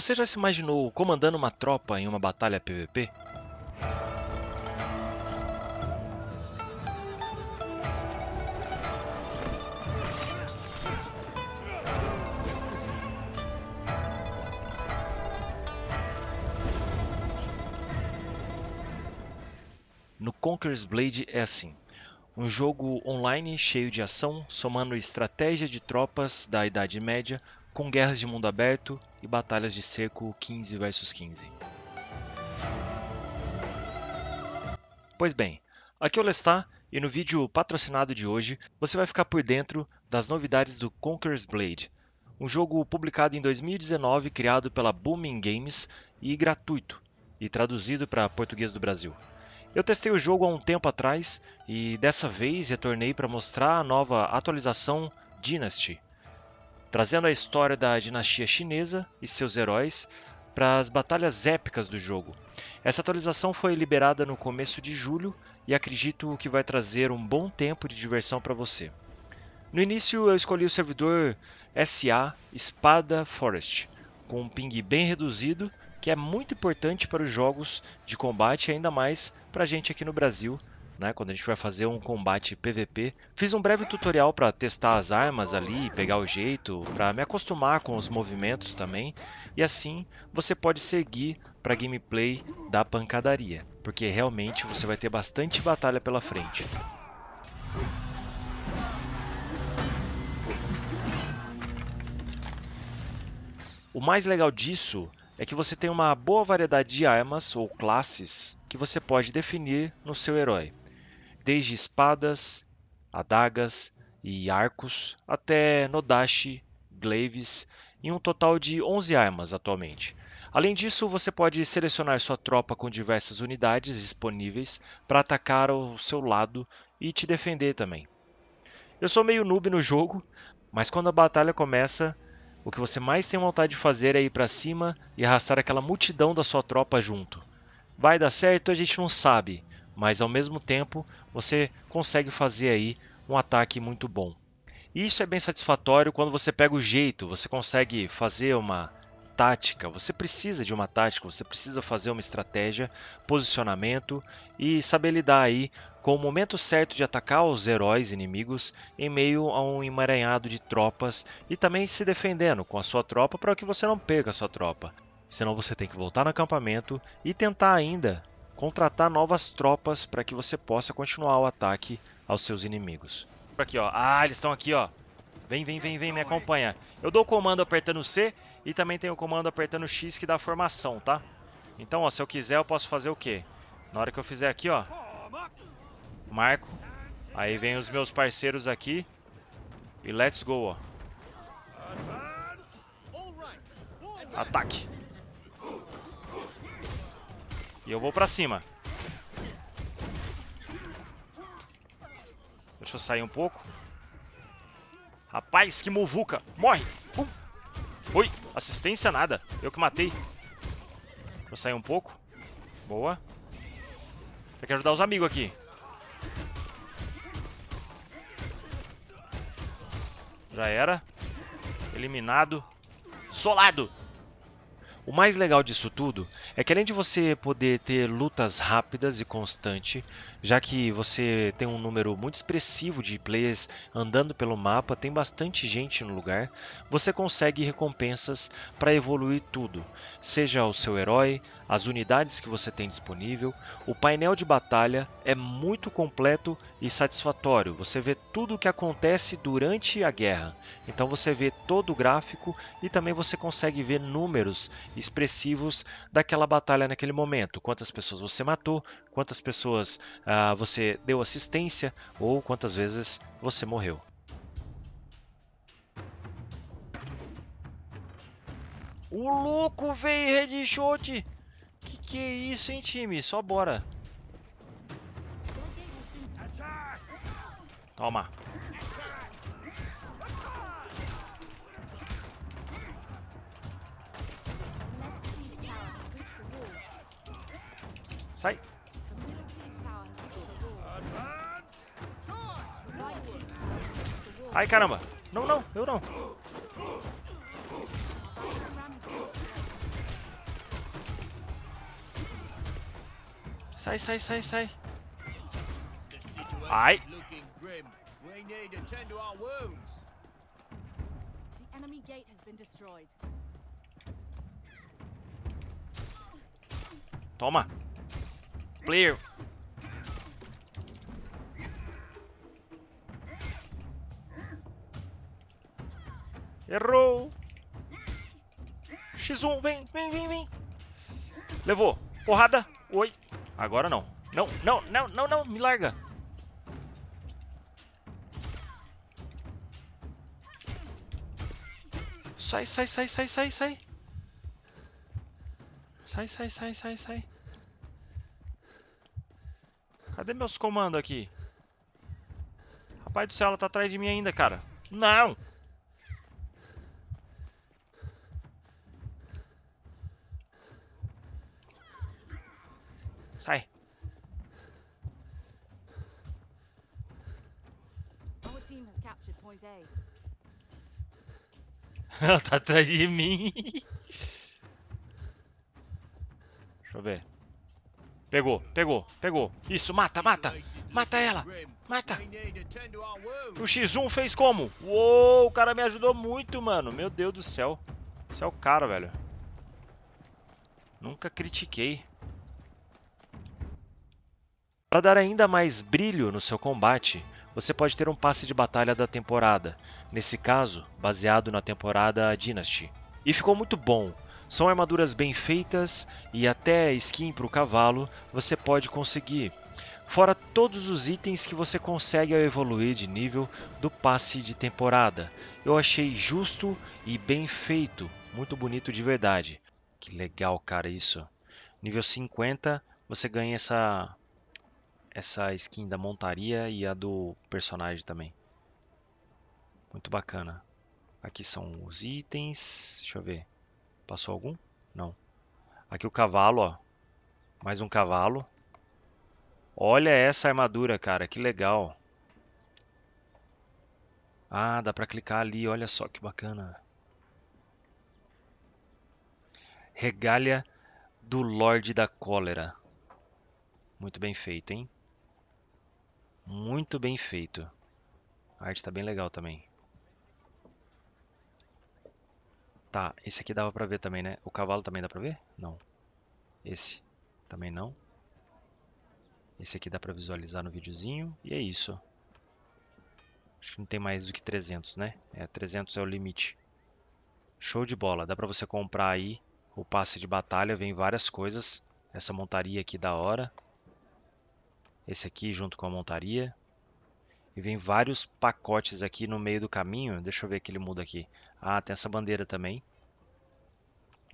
Você já se imaginou comandando uma tropa em uma batalha PVP? No Conqueror's Blade é assim. Um jogo online cheio de ação, somando estratégia de tropas da Idade Média, com guerras de mundo aberto e batalhas de cerco 15 vs 15. Pois bem, aqui é o Lestat e no vídeo patrocinado de hoje você vai ficar por dentro das novidades do Conqueror's Blade, um jogo publicado em 2019, criado pela Booming Games e gratuito, e traduzido para português do Brasil. Eu testei o jogo há um tempo atrás e dessa vez retornei para mostrar a nova atualização Dynasty, trazendo a história da dinastia chinesa e seus heróis para as batalhas épicas do jogo. Essa atualização foi liberada no começo de julho e acredito que vai trazer um bom tempo de diversão para você. No início eu escolhi o servidor SA Espada Forest, com um ping bem reduzido, que é muito importante para os jogos de combate, ainda mais para a gente aqui no Brasil, né? Quando a gente vai fazer um combate PVP. Fiz um breve tutorial para testar as armas ali, pegar o jeito, para me acostumar com os movimentos também, e assim você pode seguir para a gameplay da pancadaria, porque realmente você vai ter bastante batalha pela frente. O mais legal disso é que você tem uma boa variedade de armas ou classes que você pode definir no seu herói, desde espadas, adagas e arcos até Nodashi, glaives e um total de 11 armas atualmente. Além disso, você pode selecionar sua tropa com diversas unidades disponíveis para atacar ao seu lado e te defender também. Eu sou meio noob no jogo, mas quando a batalha começa, o que você mais tem vontade de fazer é ir para cima e arrastar aquela multidão da sua tropa junto. Vai dar certo? A gente não sabe, mas ao mesmo tempo você consegue fazer aí um ataque muito bom. E isso é bem satisfatório quando você pega o jeito, você consegue fazer uma tática, você precisa de uma tática, você precisa fazer uma estratégia, posicionamento e saber lidar aí com o momento certo de atacar os heróis inimigos em meio a um emaranhado de tropas e também se defendendo com a sua tropa para que você não perca a sua tropa. Senão você tem que voltar no acampamento e tentar ainda contratar novas tropas para que você possa continuar o ataque aos seus inimigos. Aqui, ó. Ah, eles estão aqui, ó. Vem, vem, vem, vem, me acompanha. Eu dou o comando apertando C e também tem o comando apertando X que dá a formação, tá? Então, ó, se eu quiser eu posso fazer o quê? Na hora que eu fizer aqui, ó, marco, aí vem os meus parceiros aqui e let's go, ó. Ataque. E eu vou pra cima. Deixa eu sair um pouco. Rapaz, que muvuca. Morre. Oi, assistência nada. Eu que matei. Vou sair um pouco. Boa. Eu quero ajudar os amigos aqui. Já era. Eliminado. Solado! O mais legal disso tudo é que além de você poder ter lutas rápidas e constantes, já que você tem um número muito expressivo de players andando pelo mapa, tem bastante gente no lugar, você consegue recompensas para evoluir tudo, seja o seu herói, as unidades que você tem disponível. O painel de batalha é muito completo e satisfatório, você vê tudo o que acontece durante a guerra, então você vê todo o gráfico e também você consegue ver números expressivos daquela batalha naquele momento, quantas pessoas você matou, quantas pessoas você deu assistência ou quantas vezes você morreu. O louco, véi, headshot! Que é isso, hein, time? Só bora! Toma! Sai! Ai, caramba! Não, não! Eu não! Sai, sai, sai, sai. Ai. Toma. Player. Errou. X1, vem, vem, vem, vem. Levou. Porrada. Oi. Agora não. Não, não, não, não, não. Me larga. Sai, sai, sai, sai, sai, sai. Sai, sai, sai, sai, sai. Cadê meus comandos aqui? Rapaz do céu, ela tá atrás de mim ainda, cara. Não. Sai. Ela tá atrás de mim. Deixa eu ver. Pegou, pegou, pegou. Isso, mata, mata. Mata ela. Mata. O X1 fez como? Uou, o cara me ajudou muito, mano. Meu Deus do céu. Esse é o cara, velho. Nunca critiquei. Para dar ainda mais brilho no seu combate, você pode ter um passe de batalha da temporada, nesse caso, baseado na temporada Dynasty. E ficou muito bom, são armaduras bem feitas e até skin para o cavalo você pode conseguir, fora todos os itens que você consegue ao evoluir de nível do passe de temporada. Eu achei justo e bem feito, muito bonito de verdade. Que legal, cara, isso. Nível 50 você ganha essa skin da montaria e a do personagem também. Muito bacana. Aqui são os itens. Deixa eu ver. Passou algum? Não. Aqui o cavalo, ó. Mais um cavalo. Olha essa armadura, cara. Que legal. Ah, dá pra clicar ali. Olha só que bacana. Regalha do Lorde da Cólera. Muito bem feito, hein? Muito bem feito. A arte tá bem legal também. Tá, esse aqui dava pra ver também, né? O cavalo também dá pra ver? Não. Esse também não. Esse aqui dá pra visualizar no videozinho. E é isso. Acho que não tem mais do que 300, né? É, 300 é o limite. Show de bola. Dá pra você comprar aí o passe de batalha. Vem várias coisas. Essa montaria aqui da hora. Esse aqui junto com a montaria. E vem vários pacotes aqui no meio do caminho. Deixa eu ver que ele muda aqui. Ah, tem essa bandeira também.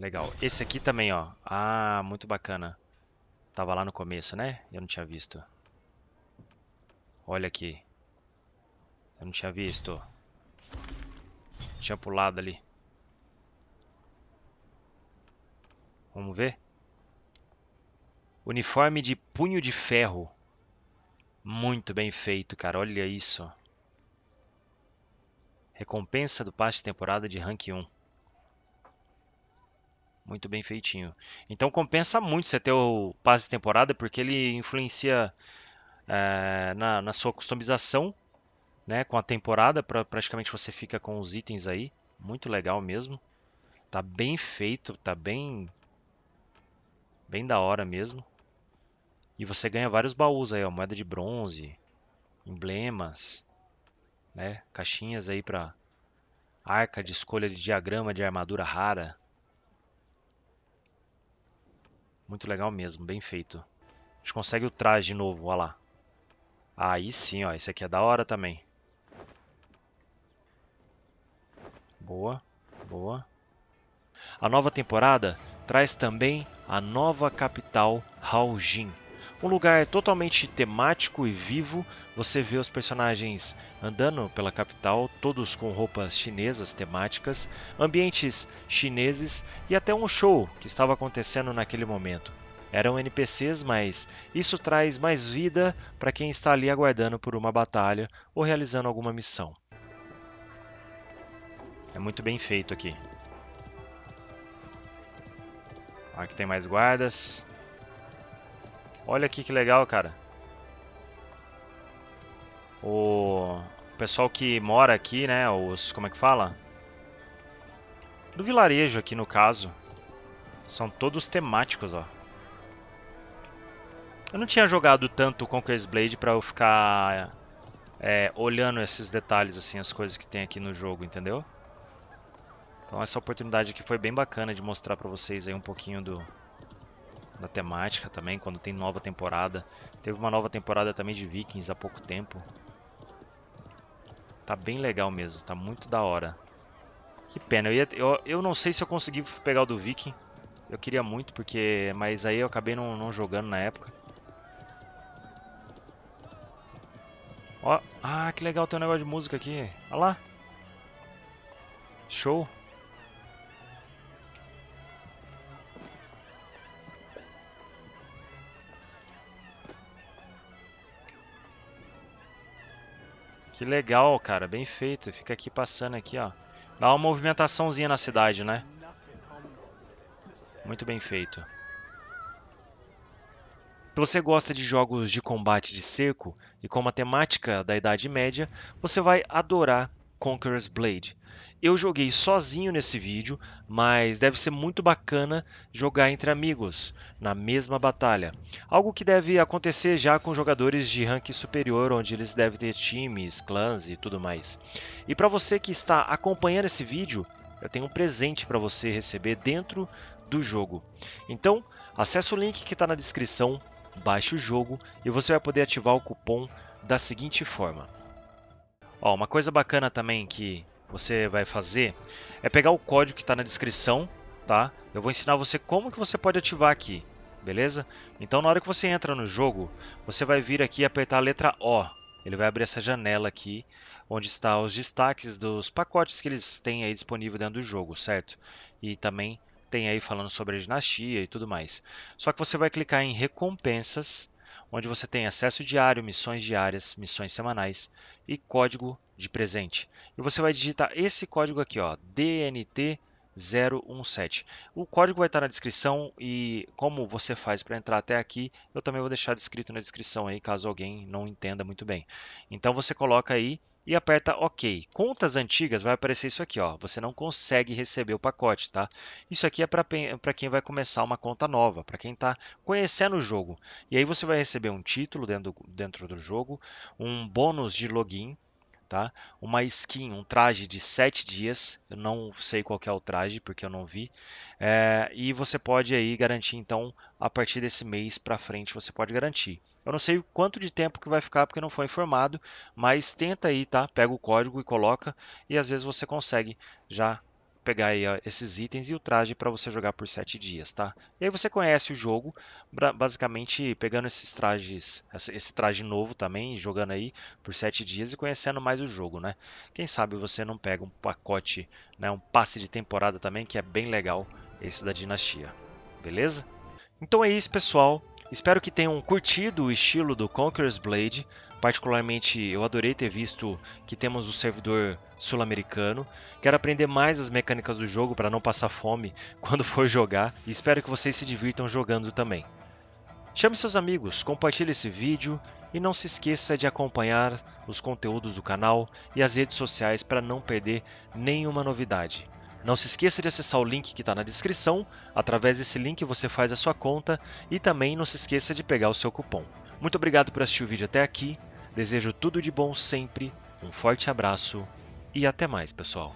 Legal. Esse aqui também, ó. Ah, muito bacana. Tava lá no começo, né? Eu não tinha visto. Olha aqui. Eu não tinha visto. Tinha pulado ali. Vamos ver? Uniforme de punho de ferro. Muito bem feito, cara. Olha isso. Recompensa do passe de temporada de rank 1. Muito bem feitinho. Então compensa muito você ter o passe de temporada, porque ele influencia na sua customização, né? Com a temporada, praticamente você fica com os itens aí. Muito legal mesmo. Tá bem feito, tá bem da hora mesmo. E você ganha vários baús aí, ó, moeda de bronze, emblemas, né? Caixinhas aí pra arca de escolha de diagrama de armadura rara. Muito legal mesmo, bem feito. A gente consegue o traje novo, olha lá. Aí sim, ó, esse aqui é da hora também. Boa, boa. A nova temporada traz também a nova capital, Haljin. Um lugar totalmente temático e vivo, você vê os personagens andando pela capital, todos com roupas chinesas temáticas, ambientes chineses e até um show que estava acontecendo naquele momento. Eram NPCs, mas isso traz mais vida para quem está ali aguardando por uma batalha ou realizando alguma missão. É muito bem feito aqui. Aqui tem mais guardas. Olha aqui que legal, cara. O pessoal que mora aqui, né? Os... como é que fala? Do vilarejo aqui, no caso. São todos temáticos, ó. Eu não tinha jogado tanto Conqueror's Blade pra eu ficar olhando esses detalhes, assim, as coisas que tem aqui no jogo, entendeu? Então essa oportunidade aqui foi bem bacana de mostrar pra vocês aí um pouquinho da temática também, quando tem nova temporada. Teve uma nova temporada também de Vikings há pouco tempo. Tá bem legal mesmo, tá muito da hora. Que pena, eu não sei se eu consegui pegar o do Viking. Eu queria muito, porque... mas aí eu acabei não jogando na época. Ó, ah, que legal, tem um negócio de música aqui. Olha lá. Show. Que legal, cara. Bem feito. Fica aqui passando aqui, ó. Dá uma movimentaçãozinha na cidade, né? Muito bem feito. Se você gosta de jogos de combate de cerco e com uma temática da Idade Média, você vai adorar Conqueror's Blade. Eu joguei sozinho nesse vídeo, mas deve ser muito bacana jogar entre amigos, na mesma batalha. Algo que deve acontecer já com jogadores de ranking superior, onde eles devem ter times, clãs e tudo mais. E para você que está acompanhando esse vídeo, eu tenho um presente para você receber dentro do jogo. Então, acesse o link que está na descrição. Baixe o jogo e você vai poder ativar o cupom da seguinte forma. Ó, uma coisa bacana também que você vai fazer é pegar o código que está na descrição, tá? Eu vou ensinar você como que você pode ativar aqui, beleza? Então na hora que você entra no jogo, você vai vir aqui e apertar a letra O. Ele vai abrir essa janela aqui, onde está os destaques dos pacotes que eles têm aí disponível dentro do jogo, certo? E também... tem aí falando sobre a dinastia e tudo mais. Só que você vai clicar em recompensas, onde você tem acesso diário, missões diárias, missões semanais e código de presente. E você vai digitar esse código aqui, ó, DNT017. O código vai estar na descrição e como você faz para entrar até aqui, eu também vou deixar descrito na descrição aí, caso alguém não entenda muito bem. Então você coloca aí e aperta OK. Contas antigas vai aparecer isso aqui, ó. Você não consegue receber o pacote, tá? Isso aqui é para quem vai começar uma conta nova, para quem está conhecendo o jogo. E aí você vai receber um título dentro do jogo, um bônus de login, tá? Uma skin, um traje de 7 dias. Eu não sei qual que é o traje, porque eu não vi. E você pode aí garantir, então, a partir desse mês para frente, você pode garantir. Eu não sei quanto de tempo que vai ficar, porque não foi informado, mas tenta aí, tá? Pega o código e coloca, e às vezes você consegue já pegar aí esses itens e o traje para você jogar por 7 dias, tá? E aí você conhece o jogo, basicamente pegando esses trajes, esse traje novo também, jogando aí por 7 dias e conhecendo mais o jogo, né? Quem sabe você não pega um pacote, né, um passe de temporada também, que é bem legal, esse da dinastia, beleza? Então é isso, pessoal. Espero que tenham curtido o estilo do Conqueror's Blade. Particularmente, eu adorei ter visto que temos o servidor sul-americano. Quero aprender mais as mecânicas do jogo para não passar fome quando for jogar. E espero que vocês se divirtam jogando também. Chame seus amigos, compartilhe esse vídeo e não se esqueça de acompanhar os conteúdos do canal e as redes sociais para não perder nenhuma novidade. Não se esqueça de acessar o link que está na descrição, através desse link você faz a sua conta e também não se esqueça de pegar o seu cupom. Muito obrigado por assistir o vídeo até aqui, desejo tudo de bom sempre, um forte abraço e até mais, pessoal.